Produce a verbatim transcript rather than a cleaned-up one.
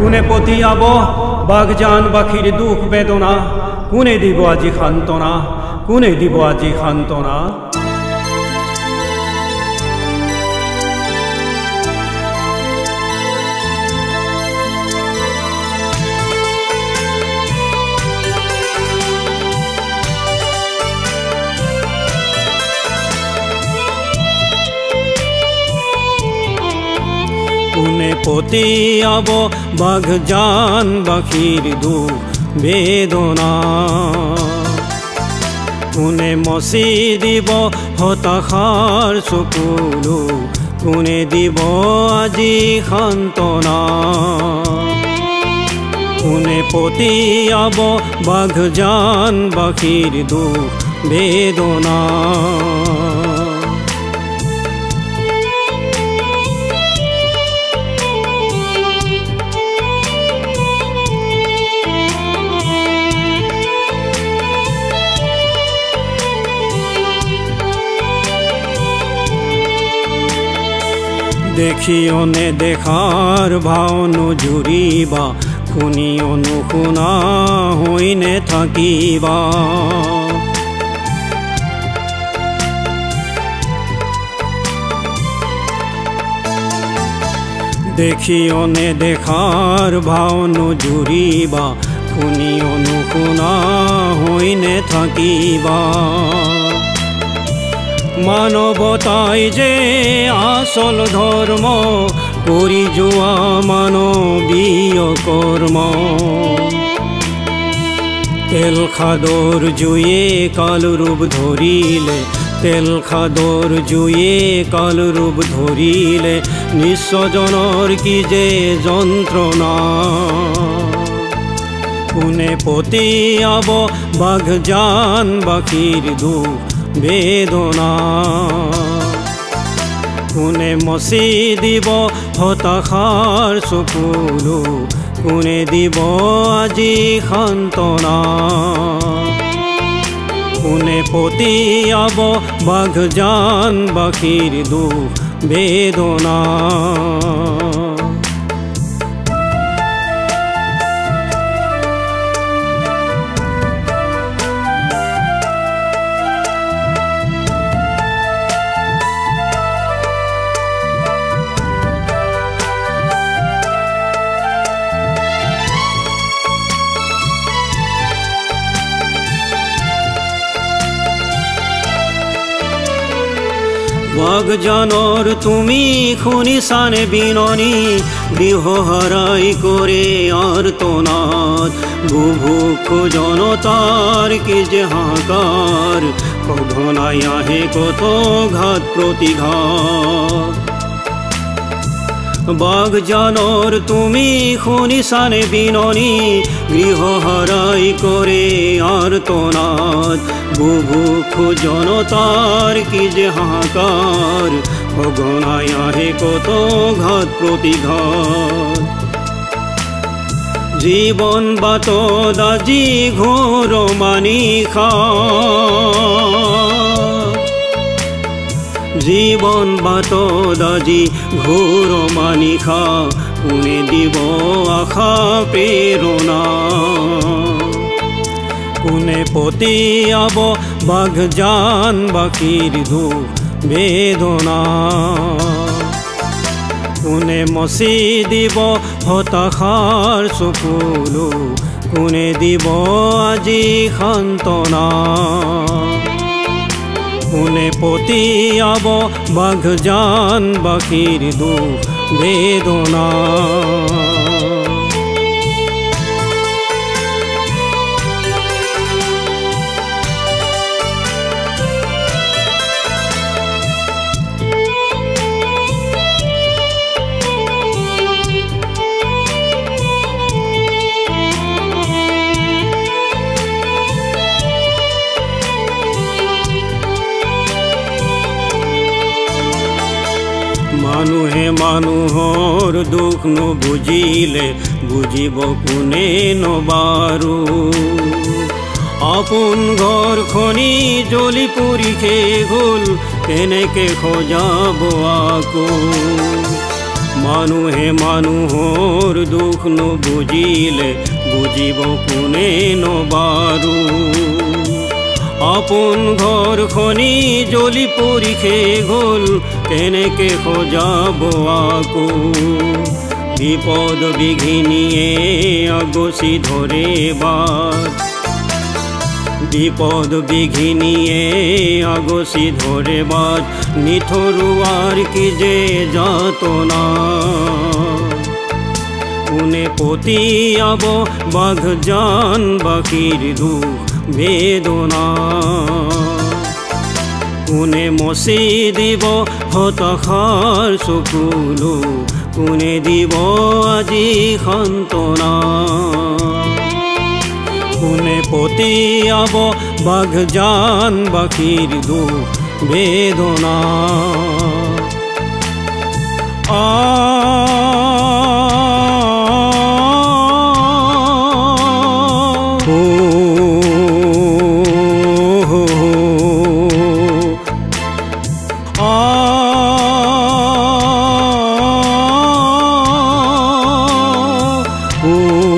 कुने पोतियाबो बागजान बखीर दुख बेदोना कुने दिबो आजी खानतोना कुने दिबो आजी खानतोना। कुने पोतियाबो बागजान बखीर दुख बेदोना कुने मसी दिबो हताशार सुकुलो कुने दिबो आजी खानतना। कुने पोतियाबो बागजान बखीर दुख बेदोना। देखियों ने देखार भावनु जुरीबा खुनियों नु खुना हुई ने थकीबा। देखियों ने देखार भावनु जुरीबा खुनियों नु खुना हुई ने थकीबा। मानवताई जे आसल धर्म करी जुआ मानवीय कर्म तेल खादर जुए काल रूप धरिले तेल खादर जुए काल रूप धरिले निस्वजनर की जे जंत्रणा। कुने पोतियाबो बाघजान बखीर दुख बेदोना कुने मसी दिबो हताशार सुकुलो कुने दिबो आजी खानतना। कुने पोतियाबो बाघजान बखीर दुख बेदोना। बाघजानर तुमी खुनिसाने बिननी गृह हराई करे आर्तनाद बुभुक्ष जनतार कि जे हाकार कभनाय आহে কত ঘাত প্রতিঘাত। बाघजानर तुमी खुनिसाने बिननी गृह हराई करे आर्तनाद बुभुक्ष जनतार कि जे हाहाकार भगनाय आহে কত ঘাত প্রতিঘাত। जीवन बाटोत আজি ঘোর মানিশা जीवन बाटोत আজি ঘোর মানিশা কোনে দিব আশা প্ৰেৰণা। कुने पोतियाबो बाघजान बखीर दुख बेदोना कुने मसी दिबो हताशार सुकुलो कुने दिबो आजी खानतना। कुने पोतियाबो बाघजान बखीर दुख बेदोना। मानुहे मानुहर दुख नुबुझिले बुझिब कोने नबारू आपुन घर खनि जलि पुरि खेइ ग'ल केनेके खोजाब आकौ। मानू है मानू होर दुख नो बुझीले बुझीब कोने नो बारू अपन घर खनि जलि परि खेये गल केनेके खोजाब आको विपद विघिनिये अगसि धरे बार विपद विघिनिये अगसि धरे बार निथरुआर कि जे जातना कोने पतियाबो बाघजान बासेर दुख बेदना कोने मसि दिब हताशार चकुलो कोने दिब आजि सान्त्वना कोने पतियाब बाघजान बासेर दुख बेदना आ Oh